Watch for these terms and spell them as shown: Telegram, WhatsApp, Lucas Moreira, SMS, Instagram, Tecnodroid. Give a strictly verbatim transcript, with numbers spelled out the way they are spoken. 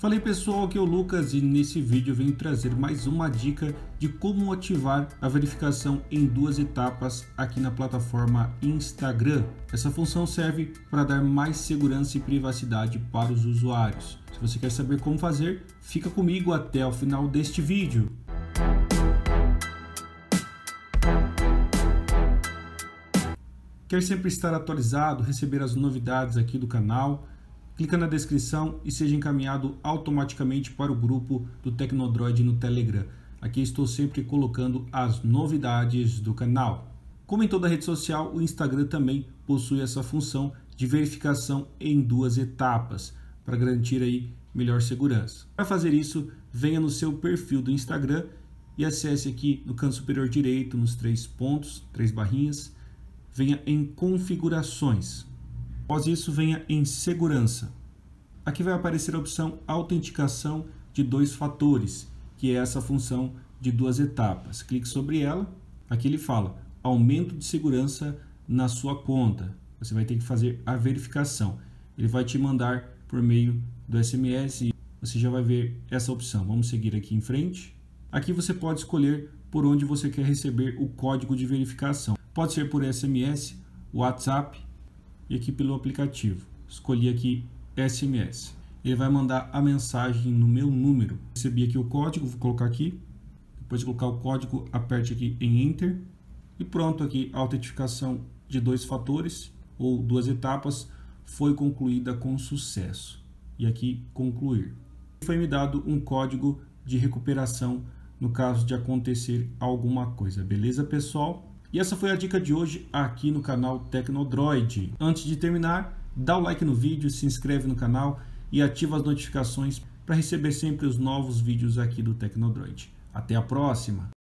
Fala aí pessoal, aqui é o Lucas e nesse vídeo eu venho trazer mais uma dica de como ativar a verificação em duas etapas aqui na plataforma Instagram. Essa função serve para dar mais segurança e privacidade para os usuários. Se você quer saber como fazer, fica comigo até o final deste vídeo. Quer sempre estar atualizado, receber as novidades aqui do canal? Clica na descrição e seja encaminhado automaticamente para o grupo do Tecnodroid no Telegram. Aqui estou sempre colocando as novidades do canal. Como em toda rede social, o Instagram também possui essa função de verificação em duas etapas, para garantir aí melhor segurança. Para fazer isso, venha no seu perfil do Instagram e acesse aqui no canto superior direito, nos três pontos, três barrinhas, venha em configurações. Após isso, venha em segurança. Aqui vai aparecer a opção autenticação de dois fatores, que é essa função de duas etapas. Clique sobre ela. Aqui ele fala aumento de segurança na sua conta. Você vai ter que fazer a verificação. Ele vai te mandar por meio do S M S e você já vai ver essa opção. Vamos seguir aqui em frente. Aqui você pode escolher por onde você quer receber o código de verificação. Pode ser por S M S, WhatsApp e aqui pelo aplicativo. Escolhi aqui S M S. Ele vai mandar a mensagem no meu número. Recebi aqui o código, vou colocar aqui. Depois de colocar o código, aperte aqui em Enter. E pronto, aqui a autenticação de dois fatores, ou duas etapas, foi concluída com sucesso. E aqui, concluir. Foi me dado um código de recuperação no caso de acontecer alguma coisa. Beleza, pessoal? E essa foi a dica de hoje aqui no canal Tecnodroid. Antes de terminar, dá o like no vídeo, se inscreve no canal e ativa as notificações para receber sempre os novos vídeos aqui do Tecnodroid. Até a próxima!